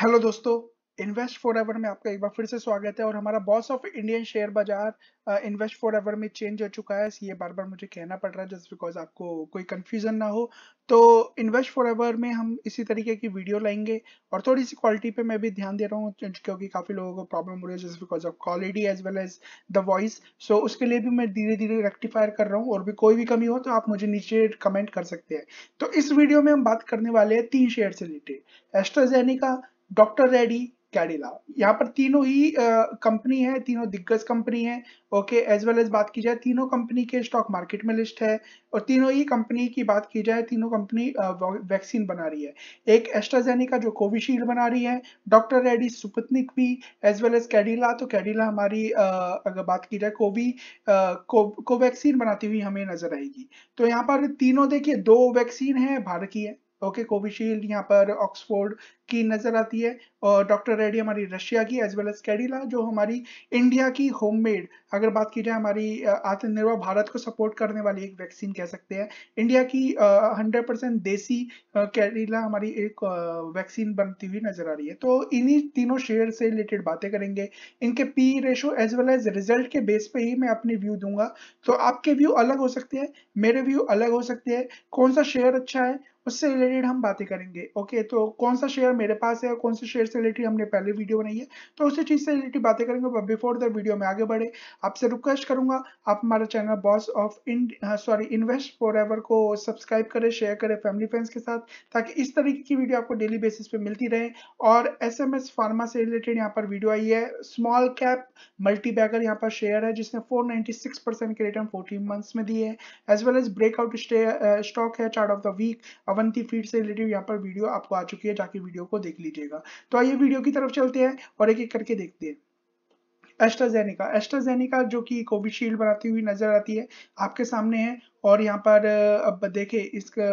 Hello दोस्तों, invest forever में आपका एक बार फिर से स्वागत है। और हमारा बॉस ऑफ इंडियन शेयर बाजार इन्वेस्ट फॉरएवर में चेंज हो चुका है। ये बार बार मुझे कहना पड़ रहा है जस्ट बिकॉज आपको कोई कंफ्यूजन ना हो। तो इन्वेस्ट फॉरएवर में हम इसी तरीके की वीडियो लाएंगे और थोड़ी सी क्वालिटी पे मैं भी ध्यान दे रहा हूँ क्योंकि काफ़ी लोगों को प्रॉब्लम हो रही है just because of quality as well as the voice. So उसके लिए भी मैं धीरे धीरे रेक्टिफायर कर रहा हूँ और भी कोई भी कमी हो तो आप मुझे नीचे कमेंट कर सकते हैं। तो इस वीडियो में हम बात करने वाले हैं 3 शेयर से related, AstraZeneca, doctor Reddy, Cadila. यहाँ पर तीनों ही कंपनी है, तीनों दिग्गज कंपनी है। ओके, एज वेल एज बात की जाए तीनों कंपनी के स्टॉक मार्केट में लिस्ट है और तीनों ही कंपनी की बात की जाए तीनों कंपनी वैक्सीन बना रही है। एक एस्ट्राजेनेका जो कोविशील्ड बना रही है, डॉक्टर रेड्डी स्पुतनिक भी, एज वेल एज कैडिला। तो कैडिला हमारी अगर बात की जाए कोवैक्सीन बनाती हुई हमें नजर आएगी। तो यहाँ पर तीनों देखिए, 2 वैक्सीन है भारतीय है। ओके, कोविशील्ड यहाँ पर ऑक्सफोर्ड की नजर आती है और डॉक्टर रेड्डी हमारी रशिया की, एज वेल एज कैडिला जो हमारी इंडिया की होममेड, अगर बात की जाए हमारी आत्मनिर्भर भारत को सपोर्ट करने वाली एक वैक्सीन कह सकते हैं, इंडिया की 100% देसी कैडिला हमारी एक वैक्सीन बनती हुई नजर आ रही है। तो इन्हीं तीनों शेयर से रिलेटेड बातें करेंगे। इनके P ratio as well as result के बेस पे ही मैं अपने व्यू दूंगा। तो आपके व्यू अलग हो सकते हैं, मेरे व्यू अलग हो सकते हैं। कौन सा शेयर अच्छा है उससे रिलेटेड हम बातें करेंगे। ओके, तो कौन सा शेयर मेरे पास है, कौन से शेयर से रिलेटेड हमने पहले वीडियो बनाई है, तो उसी चीज से रिलेटेड बातें करेंगे। बट बिफोर द वीडियो में आगे बढ़े, आपसे रिक्वेस्ट करूंगा आप हमारा चैनल इन्वेस्ट फॉरएवर को सब्सक्राइब करें, शेयर करें फैमिली फ्रेंड्स के साथ, ताकि इस तरीके की वीडियो आपको डेली बेसिस पे मिलती रहे। और एसएमएस फार्मा से रिलेटेड यहाँ पर वीडियो आई है, स्मॉल कैप मल्टीबैगर यहाँ पर शेयर है जिसने 496% के रिटर्न 14 मंथ्स में दिए है। As well as breakout stock है chart of the week, Avanti feed से रिलेटेड यहाँ पर वीडियो आपको आ चुकी है, जाके वीडियो को देख लीजिएगा। तो आइए वीडियो की तरफ चलते हैं और एक एक करके देखते हैं। एस्ट्राजेनेका जो कि कोविशील्ड बनाती हुई नजर आती है आपके सामने है। और यहाँ पर अब देखें इसका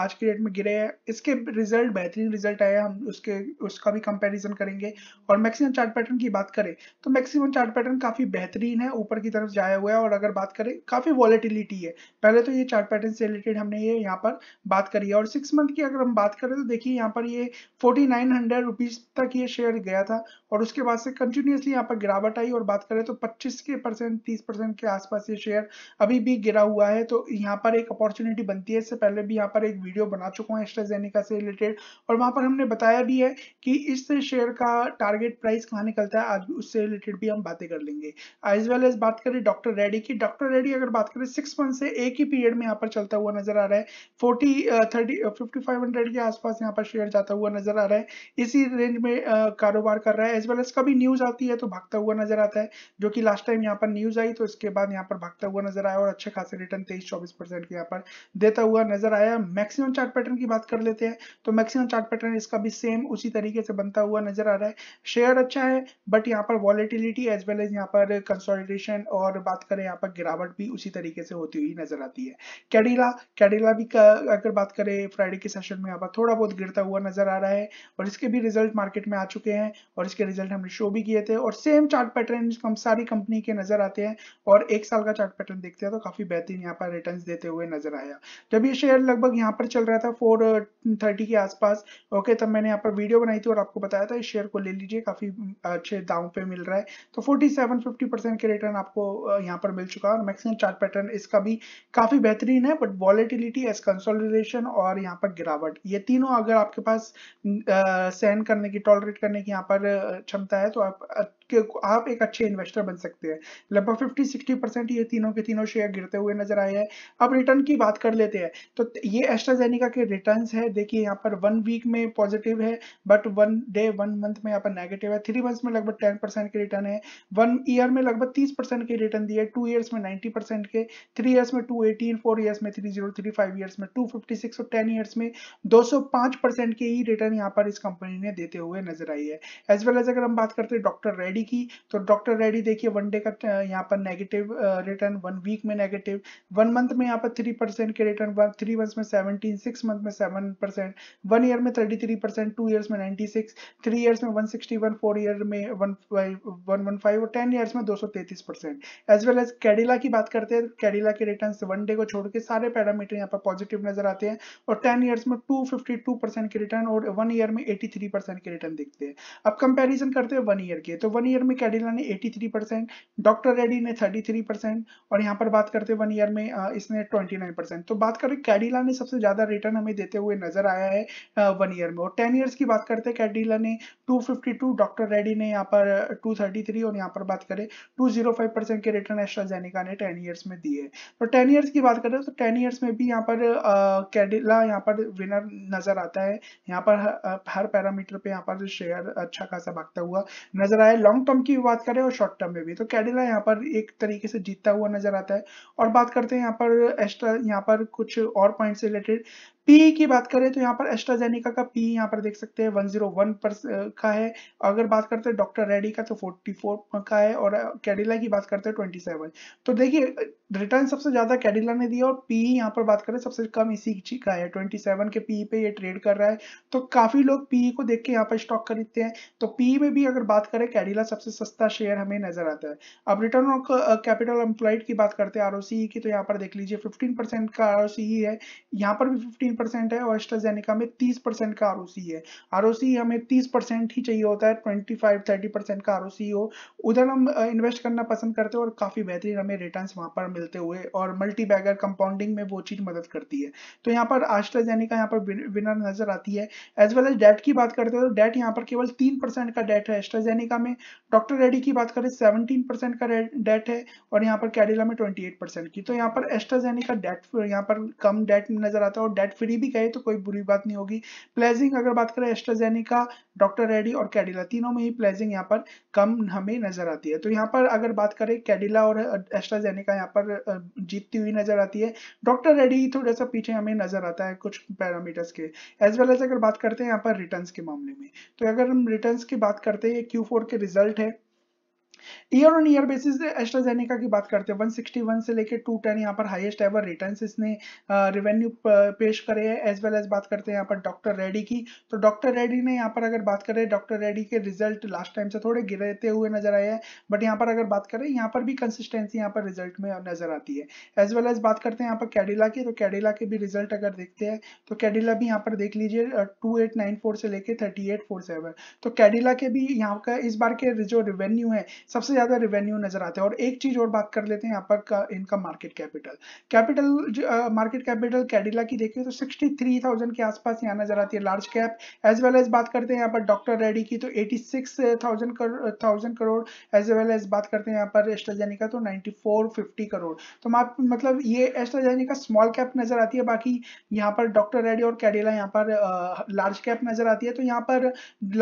आज के डेट में गिरे हैं, इसके रिजल्ट बेहतरीन रिजल्ट आया, हम उसका भी कंपैरिजन करेंगे। और मैक्सिमम चार्ट पैटर्न की बात करें तो मैक्सिमम चार्ट पैटर्न काफ़ी बेहतरीन है, ऊपर की तरफ जाया हुआ है। और अगर बात करें काफ़ी वॉलेटिलिटी है, पहले तो ये चार्ट पैटर्न से रिलेटेड हमने ये यहाँ पर बात करी है। और 6 मंथ की अगर हम बात करें तो देखिए यहाँ पर ये 4900 रुपीज़ तक ये शेयर गया था और उसके बाद से कंटिन्यूसली यहाँ पर गिरावट आई। और बात करें तो 25% 30% के आसपास ये शेयर अभी भी गिरा हुआ है। तो यहाँ पर एक अपॉर्चुनिटी बनती है, इससे पहले भी यहाँ पर एक वीडियो बना चुका हूँ एस्ट्राजेनेका से रिलेटेड और वहाँ पर हमने बताया भी है कि इस शेयर का टारगेट प्राइस कहाँ निकलता है, आज उससे रिलेटेड भी हम बातें कर लेंगे। एज वेल एज बात करें डॉक्टर रेड्डी की, डॉक्टर रेड्डी अगर बात करें 6 मंथ से एक ही पीरियड में यहाँ पर चलता हुआ नजर आ रहा है, 5500 के आसपास यहाँ पर शेयर जाता हुआ नजर आ रहा है, इसी रेंज में कारोबार कर रहा है। एज वेल एज कभी न्यूज आती है तो भागता हुआ नजर आता है, जो कि लास्ट टाइम यहाँ पर न्यूज आई तो इसके बाद यहाँ पर भागता हुआ नजर आया और अच्छे खासे रिटर्न 23-24% के यहाँ पर देता हुआ नजर आया। मैक्सिमम चार्ट पैटर्न की बात कर लेते हैं तो मैक्सिमम चार्ट पैटर्न इसका भी सेम उसी तरीके से बनता हुआ नजर आ रहा है। शेयर अच्छा है बट यहाँ पर वॉलेटिलिटी एज वेल एज यहाँ पर कंसोलिडेशन और बात करें यहाँ पर गिरावट भी उसी तरीके से होती हुई नजर आती है। कैडिला भी अगर बात करें फ्राइडे के सेशन में यहाँ पर थोड़ा बहुत गिरता हुआ नजर आ रहा है और इसके भी रिजल्ट मार्केट में आ चुके हैं और इसके रिजल्ट हमने शो भी किए थे। और सेम चार्ट पैटर्न हम सारी कंपनी के नजर आते हैं और 1 साल का चार्ट पैटर्न देखते हैं तो काफी बेहतरीन यहाँ पर रिटर्न्स देते हुए नजर आया। जब ये शेयर लगभग यहाँ पर चल रहा था 430 के आसपास, ओके, तब मैंने यहाँ पर वीडियो बनाई थी और आपको बताया था इस शेयर को ले लीजिए, काफी अच्छे दाम पे मिल रहा है। तो 47-50% के रिटर्न आपको यहाँ पर मिल चुका है और मैक्सिमम चार्ट पैटर्न इसका भी काफी बेहतरीन है। बट वॉलेटिलिटी एस कंसोलिडेशन और यहाँ पर गिरावट, ये तीनों अगर आपके पास सहन करने की, टॉलरेट करने की यहाँ पर क्षमता है तो आप एक अच्छे इन्वेस्टर बन सकते हैं। लगभग 50-60% ये तीनों के तीनों शेयर गिरते हुए नजर आए हैं। अब रिटर्न की बात कर लेते हैं तो ये एस्ट्राजेनेका के रिटर्न्स है। देखिए यहाँ पर 1 वीक में पॉजिटिव है बट 1 मंथ में यहाँ पर नेगेटिव है। 3 मंथ्स में लगभग 10% के रिटर्न है, 1 ईयर में लगभग 30% के रिटर्न दिए, 2 ईयर्स में 90% के, 3 ईयर्स में 218, 4 ईयर्स में 303, 5 ईयर्स में 256 और 10 ईयर्स में 205% के ही रिटर्न यहाँ पर इस कंपनी ने देते हुए नजर आई है। एज वेल एज अगर हम बात करते हैं डॉक्टर रेड्डी रेड्डी की, तो डॉक्टर रेड्डी देखिए वन डे का यहाँ पर नेगेटिव रिटर्न, 1 वीक में नेगेटिव, 1 मंथ में यहाँ पर 3% के रिटर्न, 3 मंथ्स में 17, 6 मंथ में 7%, 1 ईयर में 33%, 2 ईयर्स में 96, 3 ईयर्स में 161, 4 ईयर में 115 और 10 ईयर्स में 233%। एज वेल एज कैडिला की बात करते हैं, कैडिला के रिटर्न वन डे को छोड़ के सारे पैरामीटर यहाँ पर पॉजिटिव नजर आते हैं और 10 ईयर्स में 252% के रिटर्न और 1 ईयर में 83% के रिटर्न देखते हैं। अब कंपैरिजन करते हैं 1 ईयर के, तो 1 ईयर में कैडिला ने 83%, डॉक्टर रेड्डी ने 33% और यहाँ पर बात करते हैं 1 ईयर में इसने 29%। तो बात करें कैडिला ने सबसे ज्यादा रिटर्न हमें देते हुए नजर आया है 1 ईयर में। और 10 ईयर्स की बात करते हैं, कैडिला ने 252, डॉक्टर रेड्डी ने यहाँ पर 233 और यहाँ पर बात करें 205% के रिटर्न एस्ट्राजेनेका ने 10 ईयर्स में दिए। तो 10 ईयर्स की बात करें तो 10 ईयर्स में भी यहाँ पर कैडिला यहाँ पर विनर नजर आता है, यहाँ पर हर पैरामीटर पे यहाँ पर शेयर अच्छा खासा भागता हुआ नजर आया। लॉन्ग टर्म की बात करें और शॉर्ट टर्म में भी तो कैडिला यहाँ पर एक तरीके से जीतता हुआ नजर आता है। और बात करते हैं यहाँ पर एक्स्ट्रा, यहाँ पर कुछ और पॉइंट से रिलेटेड पीई की बात करें तो यहाँ पर एस्ट्राजेनेका का पीई यहाँ पर देख सकते हैं 101 का है। अगर बात करते हैं डॉक्टर रेड्डी का तो 44 का है और कैडिला की बात करते हैं 27। तो देखिए रिटर्न सबसे ज्यादा कैडिला ने दिया और पीई यहाँ पर बात करें सबसे कम इसी का है, 27 के पीई पे ये ट्रेड कर रहा है। तो काफी लोग पीई को देख के यहाँ पर स्टॉक खरीदते हैं। तो पीई में भी अगर बात करें कैडिला सबसे सस्ता शेयर हमें नजर आता है। अब रिटर्न ऑन कैपिटल एम्प्लॉयड की बात करते हैं, आरओसीई की, तो यहाँ पर देख लीजिए 15% का आरओसीई है, यहाँ पर भी 15% है और एस्ट्राजेनेका में 30% का आरओसीई है। आरओसीई हमें 30% ही चाहिए होता है, 25-30% का आरओसीई हो, उधर हम इन्वेस्ट करना पसंद करते हैं और काफी बेहतरीन हमें रिटर्न्स वहां पर मिलते हुए और मल्टी बैगर कंपाउंडिंग में वो चीज मदद करती है। तो यहाँ पर एस्ट्राजेनेका यहाँ पर विनर नजर आती है। एज वेल एज डेट की बात करते हैं तो डेट यहाँ पर केवल 3% का डेट है एस्ट्राजेनेका में, डॉक्टर रेड्डी की बात करें 17% का डेट है और यहाँ पर कैडिला में 28% की। तो यहाँ पर एस्ट्राजेनेका डेट यहाँ पर कम डेट नजर आता है और डेट फ्री भी कहे तो कोई बुरी बात नहीं होगी। प्लेजिंग अगर बात करें एस्ट्राजेनेका, डॉक्टर रेड्डी और कैडिला तीनों में ही प्लेजिंग यहाँ पर कम हमें नजर आती है। तो यहाँ पर अगर बात करें कैडिला और एस्ट्राजेनेका यहाँ पर जीतती हुई नजर आती है, डॉक्टर रेड्डी थोड़ा सा पीछे हमें नजर आता है कुछ पैरामीटर्स के। एज वेल एज अगर बात करते हैं यहाँ पर रिटर्न्स के मामले में, तो अगर हम रिटर्न्स की बात करते हैं Q4 के रिजल्ट है year on year basis. AstraZeneca की बात करते हैं 161 से लेके 210 यहाँ पर हाईएस्ट एवर रिटर्न्स इसने रेवेन्यू पेश करे है। एज वेल एज बात करते हैं यहाँ पर डॉक्टर रेड्डी की, तो डॉक्टर रेड्डी ने यहाँ पर अगर बात करें, डॉक्टर रेड्डी के रिजल्ट लास्ट टाइम से थोड़े गिरते हुए नजर आए हैं, बट यहाँ पर अगर बात करें यहाँ पर भी कंसिस्टेंसी यहाँ पर रिजल्ट में नजर आती है। एज वेल एज बात करते हैं यहाँ पर कैडिला की, तो कैडिला के भी रिजल्ट अगर देखते हैं तो कैडिला भी यहाँ पर देख लीजिए 2894 से लेके 3847। तो कैडिला के भी यहाँ का इस बार के जो रेवेन्यू है सबसे ज्यादा रेवेन्यू नजर आते हैं। और एक चीज और बात कर लेते हैं यहाँ पर इनका market capital, market capital Cadila की देखिए तो 63,000 के आसपास यहाँ नजर आती है large cap. As well as बात करते हैं यहाँ पर डॉक्टर रेड्डी की तो 86,000 करोड़। एज वेल एज बात करते हैं यहाँ पर एस्ट्राजेनेका तो 9450 करोड़। तो मतलब ये एस्ट्राजेनेका स्मॉल कैप नजर आती है, बाकी यहाँ पर डॉक्टर रेड्डी और कैडिला यहाँ पर लार्ज कैप नजर आती है। तो यहाँ पर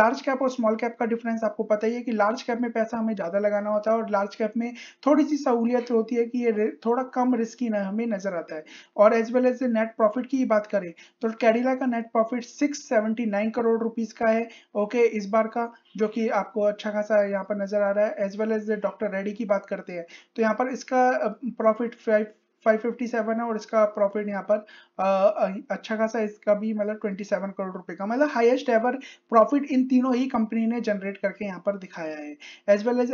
लार्ज कैप और स्मॉल कैप का डिफरेंस आपको पता ही है कि लार्ज कैप में पैसा हमें ज्यादा लगाना होता है और लार्ज कैप में थोड़ी सी सहूलियत होती है कि ये थोड़ा कम रिस्की ना हमें नजर आता है। और as well as net profit की बात करें तो कैडिला का नेट प्रॉफिट 679 करोड़ रुपीस का है, ओके, इस बार का, जो कि आपको अच्छा खासा यहाँ पर नजर आ रहा है। As well as doctor Reddy की बात करते हैं तो यहाँ पर इसका प्रॉफिट 557 है और इसका प्रॉफिट यहाँ पर अच्छा खासा, इसका भी मतलब 27 करोड़ रुपए का, मतलब हाईएस्ट एवर प्रॉफिट इन तीनों ही कंपनी ने जनरेट करके यहाँ पर दिखाया है। एज वेल एज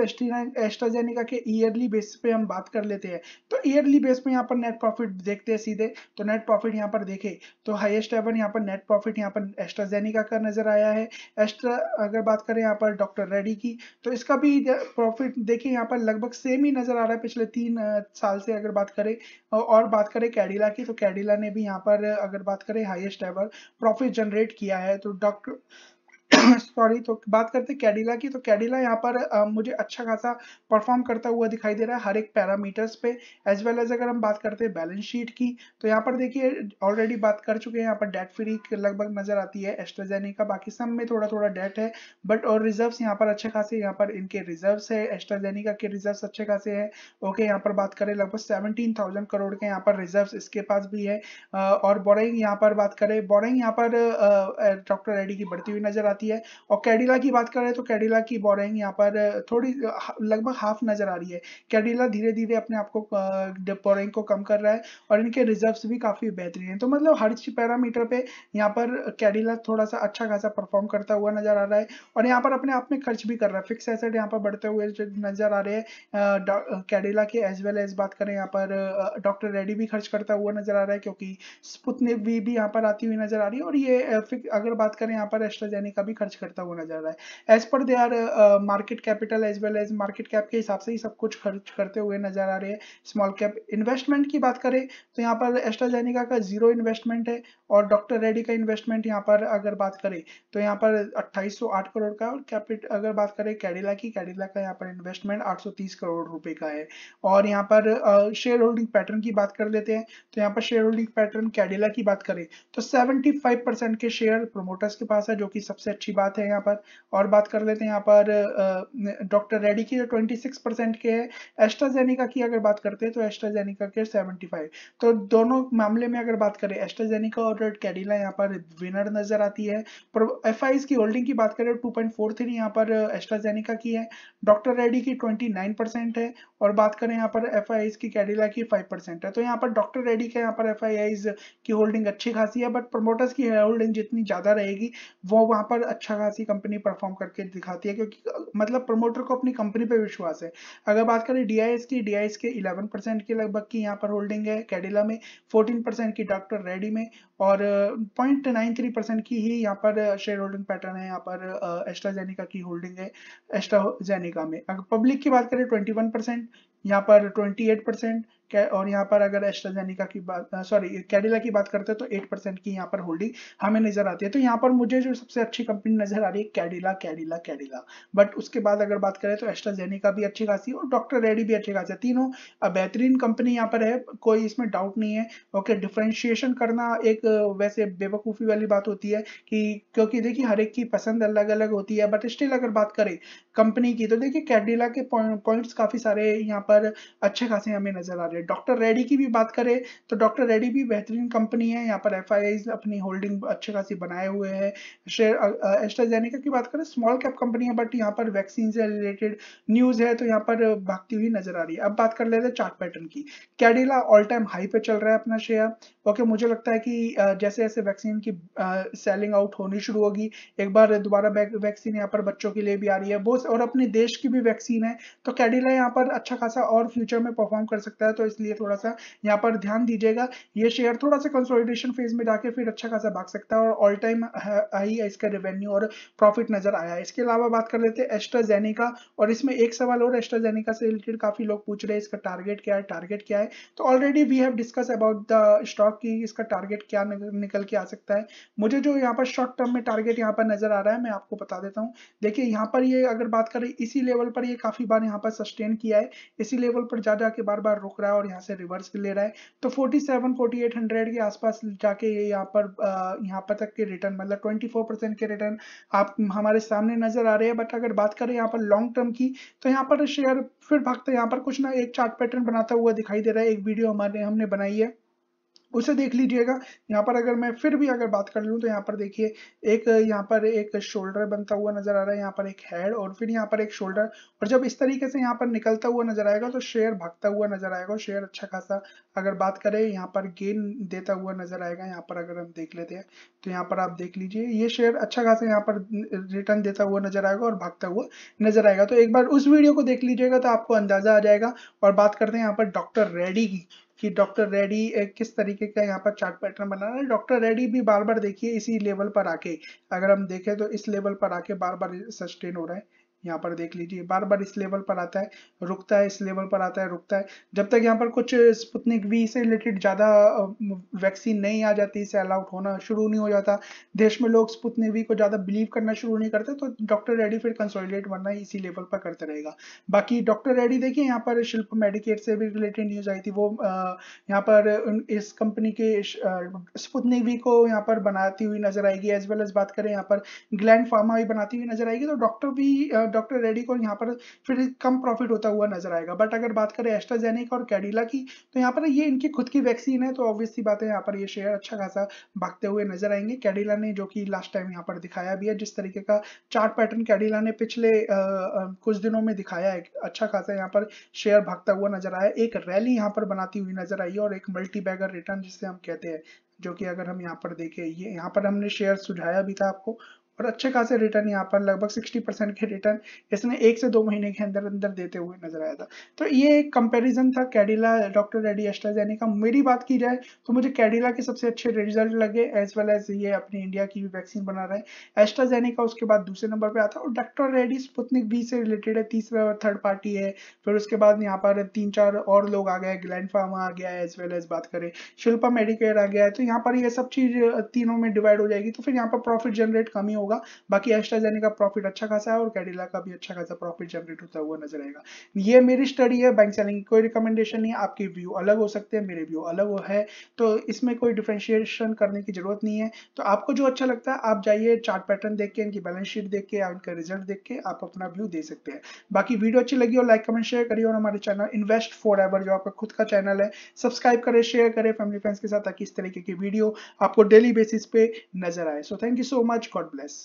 एस्ट्राजेनेका के ईयरली बेस पे हम बात कर लेते हैं तो ईयरली बेस में यहाँ पर नेट प्रॉफिट देखते हैं सीधे, तो नेट प्रॉफिट यहाँ पर देखे तो हाईएस्ट एवर यहाँ पर नेट प्रॉफिट यहाँ पर एस्ट्राजेनेका का नजर आया है। अगर बात करें यहाँ पर डॉक्टर रेड्डी की तो इसका भी प्रॉफिट देखिए यहाँ पर लगभग सेम ही नजर आ रहा है पिछले 3 साल से अगर बात करें। और बात करें कैडिला की तो कैडिला ने भी यहाँ पर अगर बात करें हाईएस्ट एवर प्रॉफिट जनरेट किया है। तो बात करते हैं कैडिला की तो कैडिला यहाँ पर मुझे अच्छा खासा परफॉर्म करता हुआ दिखाई दे रहा है हर एक पैरामीटर्स पे। एज वेल एज अगर हम बात करते हैं बैलेंस शीट की तो यहाँ पर देखिए ऑलरेडी बात कर चुके हैं, यहाँ पर डेट फ्री लगभग नजर आती है एस्ट्राजेनेका, बाकी सब में थोड़ा थोड़ा डेट है बट, और रिजर्व्स यहाँ पर अच्छे खासे, यहाँ पर इनके रिजर्व्स है, एस्ट्राजेनेका के रिजर्व्स अच्छे खासे है, ओके। यहाँ पर बात करें लगभग 17,000 करोड़ के यहाँ पर रिजर्व्स इसके पास भी है। और बोरिंग यहाँ पर बात करें, बोरिंग यहाँ पर डॉक्टर रेड्डी की बढ़ती हुई नजर आती आती है। और कैडिला की बात करें तो कैडिला की बोरिंग यहाँ पर थोड़ी लगभग हाफ नजर आ रही है। कैडिला धीरे धीरे अपने आप को बोरिंग को कम कर रहा है और इनके रिजर्व्स भी काफी बेहतरीन है। तो मतलब हर पैरामीटर पे यहाँ पर कैडिला थोड़ा सा अच्छा खासा परफॉर्म करता हुआ नजर आ रहा है और यहाँ पर अपने आप में खर्च भी कर रहा है। फिक्स एसेट यहाँ पर बढ़ते हुए नजर आ रहे हैं कैडिला के, एज वेल एज बात करें यहाँ पर डॉक्टर रेडी भी खर्च करता हुआ नजर आ रहा है क्योंकि स्पुतनिक भी यहाँ पर आती हुई नजर आ रही है। और ये अगर बात करें यहाँ पर एस्ट्राजेनेका भी खर्च करता हुआ नजर आ रहा है। As per they are market capital as well as market cap के हिसाब से ही सब कुछ खर्च करते हुए नजर आ रहे हैं। स्मॉल कैप इन्वेस्टमेंट की बात करें तो यहाँ पर एस्ट्राजेनेका का 0 इन्वेस्टमेंट है और डॉक्टर रेड्डी का इन्वेस्टमेंट यहाँ पर अगर बात करें तो यहाँ पर 2808 करोड़ का, और कैपिटल अगर बात करें कैडिला की, कैडिला का यहाँ पर इन्वेस्टमेंट 830 करोड़ रुपए का है। और यहाँ पर शेयर होल्डिंग पैटर्न की बात कर लेते हैं तो यहाँ पर शेयर होल्डिंग पैटर्न कैडिला की बात करें तो 75% के शेयर प्रोमोटर्स के पास है जो कि सबसे अच्छी बात है यहाँ पर। और बात कर लेते हैं यहाँ पर डॉक्टर रेड्डी की 26% के है। एस्ट्राजेनेका की अगर बात करते हैं तो एस्ट्राजेनेका के 75। तो दोनों मामले में अगर बात करें एस्ट्राजेनेका और कैडिला यहाँ पर विनर नजर आती है। एफआईज की होल्डिंग की बात करें 2.43 यहाँ पर एस्ट्राजेनेका की है, डॉक्टर रेड्डी की 29% है और बात करें यहाँ पर एफआईज की कैडिला की 5% है। तो यहाँ पर डॉक्टर रेड्डी के यहाँ पर एफआईज की होल्डिंग अच्छी खासी है, बट प्रमोटर्स की होल्डिंग जितनी ज्यादा रहेगी वो वहां पर अच्छा खासी कंपनी परफॉर्म करके दिखाती है क्योंकि मतलब प्रमोटर को अपनी कंपनी पे विश्वास है। अगर बात करें डीआईएस की, डीआईएस के 11% के लगभग की यहाँ पर होल्डिंग है कैडिला में, 14% की डॉक्टर रेड्डी में और 0.93% की ही यहाँ पर शेयर होल्डिंग पैटर्न है यहाँ पर एस्ट्राजेनेका की होल्डिंग है एस्ट्राजेनेका में। अगर पब्लिक की बात करें 21% यहाँ पर, 28% और यहाँ पर अगर एस्ट्राजेनेका की बात कैडिला की बात करते हैं तो 8% की यहाँ पर होल्डिंग हमें नजर आती है। तो यहाँ पर मुझे जो सबसे अच्छी कंपनी नजर आ रही है कैडिला, बट उसके बाद अगर बात करें तो एस्ट्राजेनेका भी अच्छी खासी और डॉक्टर रेड्डी भी अच्छी खासी, तीनों बेहतरीन कंपनी यहाँ पर है, कोई इसमें डाउट नहीं है। ओके, डिफ्रेंशिएशन करना एक वैसे बेवकूफ़ी वाली बात होती है कि क्योंकि देखिए हर एक की पसंद अलग अलग होती है, बट स्टिल अगर बात करें कंपनी की तो देखिए कैडिला के पॉइंट्स काफ़ी सारे यहाँ पर अच्छे खासे हमें नजर आ रहे हैं। डॉक्टर रेड्डी की भी बात करें तो डॉक्टर रेड्डी भी बेहतरीन कंपनी है, यहाँ पर एफआईआईज अपनी होल्डिंग अच्छे खासी बनाए हुए है। शेयर एस्ट्राजेनेका की बात करें स्मॉल कैप कंपनी है, बट यहाँ पर वैक्सीन से रिलेटेड न्यूज है तो यहाँ पर भागती हुई नजर आ रही है। अब बात कर लेते हैं चार्ट पैटर्न की। कैडिला ऑल टाइम हाई पे चल रहा है अपना शेयर। ओके, मुझे लगता है कि जैसे जैसे वैक्सीन की सेलिंग आउट होनी शुरू होगी, एक बार दोबारा वैक्सीन यहाँ पर बच्चों के लिए भी आ रही है वो, और अपने देश की भी वैक्सीन है तो कैडिला यहाँ पर अच्छा खासा और फ्यूचर में परफॉर्म कर सकता है। तो इसलिए थोड़ा सा यहाँ पर ध्यान दीजिएगा, ये शेयर थोड़ा सा कंसोलिडेशन फेज में जाके फिर अच्छा खासा भाग सकता है और ऑल टाइम हाई इसका रेवेन्यू और प्रॉफिट नजर आया है। इसके अलावा बात कर लेते हैं एस्ट्राजेनेका, और इसमें एक सवाल और एस्ट्राजेनेका से रिलेटेड काफी लोग पूछ रहे हैं इसका टारगेट क्या है, तो already we have discuss about the stock की इसका टारगेट क्या निकल के आ सकता है। मुझे जो यहाँ पर शॉर्ट टर्म में टारगेट यहाँ पर नजर आ रहा है मैं आपको बता देता हूँ। देखिए यहाँ पर ये अगर बात करें इसी लेवल पर ये काफी बार यहाँ पर सस्टेन किया है, इसी लेवल पर जा जाके बार बार रुक रहा है और यहाँ से रिवर्स ले रहा है। तो 4700 के आसपास जाके ये यहाँ पर तक के रिटर्न मतलब 24% के रिटर्न आप हमारे सामने नजर आ रहे हैं। बट अगर बात करें यहाँ पर लॉन्ग टर्म की तो यहाँ पर शेयर फिर भागता है, यहाँ पर कुछ ना एक चार्ट पैटर्न बनाता हुआ दिखाई दे रहा है। एक वीडियो हमने बनाई है उसे देख लीजिएगा। यहाँ पर अगर मैं फिर भी अगर बात कर लूँ तो यहाँ पर देखिए एक यहाँ पर एक शोल्डर बनता हुआ नजर आ रहा है, यहाँ पर एक हेड और फिर यहाँ पर एक शोल्डर, और जब इस तरीके से यहाँ पर निकलता हुआ नजर आएगा तो शेयर भागता हुआ नजर आएगा। शेयर अच्छा खासा अगर बात करें यहाँ पर गेन देता हुआ नजर आएगा। यहाँ पर अगर हम देख लेते हैं तो यहाँ पर आप देख लीजिए ये शेयर अच्छा खासा यहाँ पर रिटर्न देता हुआ नजर आएगा और भागता हुआ नजर आएगा। तो एक बार उस वीडियो को देख लीजिएगा तो आपको अंदाजा आ जाएगा। और बात करते हैं यहाँ पर डॉक्टर रेड्डी की कि डॉक्टर रेड्डी किस तरीके का यहाँ पर चार्ट पैटर्न बना रहा है। डॉक्टर रेड्डी भी बार बार देखिए इसी लेवल पर आके अगर हम देखें तो इस लेवल पर आके बार बार सस्टेन हो रहा है। यहाँ पर देख लीजिए बार बार इस लेवल पर आता है, रुकता है, इस लेवल पर आता है, रुकता है, जब तक यहाँ पर कुछ स्पुतनिक वी से रिलेटेड ज़्यादा वैक्सीन नहीं आ जाती, सेल आउट होना शुरू नहीं हो जाता, देश में लोग स्पुतनिक वी को ज़्यादा बिलीव करना शुरू नहीं करते, तो डॉक्टर रेड्डी फिर कंसोलिडेट बनना इसी लेवल पर करते रहेगा। बाकी डॉक्टर रेड्डी देखिए यहाँ पर शिल्पा मेडिकेयर से भी रिलेटेड न्यूज़ आई थी, वो यहाँ पर इस कंपनी के स्पुतनिक वी को यहाँ पर बनाती हुई नजर आएगी। एज वेल एज बात करें यहाँ पर ग्लैंड फार्मा भी बनाती हुई नजर आएगी। तो डॉक्टर डॉक्टर रेड्डी को यहाँ पर फिर कम प्रॉफिट होता हुआ नजर आएगा। बट अगर बात करें एस्ट्राजेनेका और कैडिला की, तो यहाँ पर ये इनकी खुद की वैक्सीन है, तो ऑब्वियसली बात है यहाँ पर ये शेयर अच्छा खासा भागते हुए नजर आएंगे। कैडिला ने जो कि लास्ट टाइम यहाँ पर दिखाया भी है, जिस तरीके का चार्ट पैटर्न कैडिला ने पिछले कुछ दिनों में दिखाया है, अच्छा खासा यहाँ पर शेयर भागता हुआ नजर आया, एक रैली यहाँ पर बनाती हुई नजर आई और एक मल्टीबैगर रिटर्न जिसे हम कहते हैं, जो कि अगर हम यहाँ पर देखें, ये यहाँ पर हमने शेयर सुझाया भी था आपको और अच्छे खासे रिटर्न यहाँ पर लगभग 60% के रिटर्न इसने 1 से 2 महीने के अंदर अंदर देते हुए नजर आया था। तो ये एक कंपैरिजन था कैडिला, डॉक्टर रेड्डी, एस्ट्राजेनेका। मेरी बात की जाए तो मुझे कैडिला के सबसे अच्छे रिजल्ट लगे, एज वेल एज ये अपनी इंडिया की भी वैक्सीन बना रहे हैं। एस्ट्राजेनेका उसके बाद दूसरे नंबर पर आता है और डॉक्टर रेड्डी स्पुतनिक बी से रिलेटेड है, तीसरा और थर्ड पार्टी है। फिर उसके बाद यहाँ पर 3-4 और लोग आ गए, ग्लैंड फार्मा आ गया है, एज वेल एज बात करें शिल्पा मेडिकेयर आ गया है। तो यहाँ पर ये सब चीज तीनों में डिवाइड हो जाएगी, तो फिर यहाँ पर प्रॉफिट जनरेट कम ही होगा। बाकी एस्ट्राजेनेका का प्रॉफिट अच्छा खासा है और कैडिला का भी अच्छा खासा प्रॉफिट जनरेट होता हुआ नजर आएगा। ये मेरी स्टडी है, बैंक सेलिंग की कोई रिकमेंडेशन नहीं, आपके व्यू अलग हो सकते हैं, मेरे व्यू अलग है, तो इसमें कोई डिफरेंशिएशन करने की जरूरत नहीं है। तो आपको जो अच्छा लगता है आप जाइए, चार्ट पैटर्न देख के, इनकी बैलेंस शीट देख के, इनका रिजल्ट देख के आप अपना व्यू दे सकते हैं। बाकी वीडियो अच्छी लगी हो लाइक कमेंट शेयर करिए और हमारे चैनल इन्वेस्ट फॉरएवर जो आपका खुद का चैनल है सब्सक्राइब करें, शेयर करें फैमिली फ्रेंड्स के साथ, ताकि इस तरीके की वीडियो आपको डेली बेसिस पे नजर आए। So thank you so much, god bless.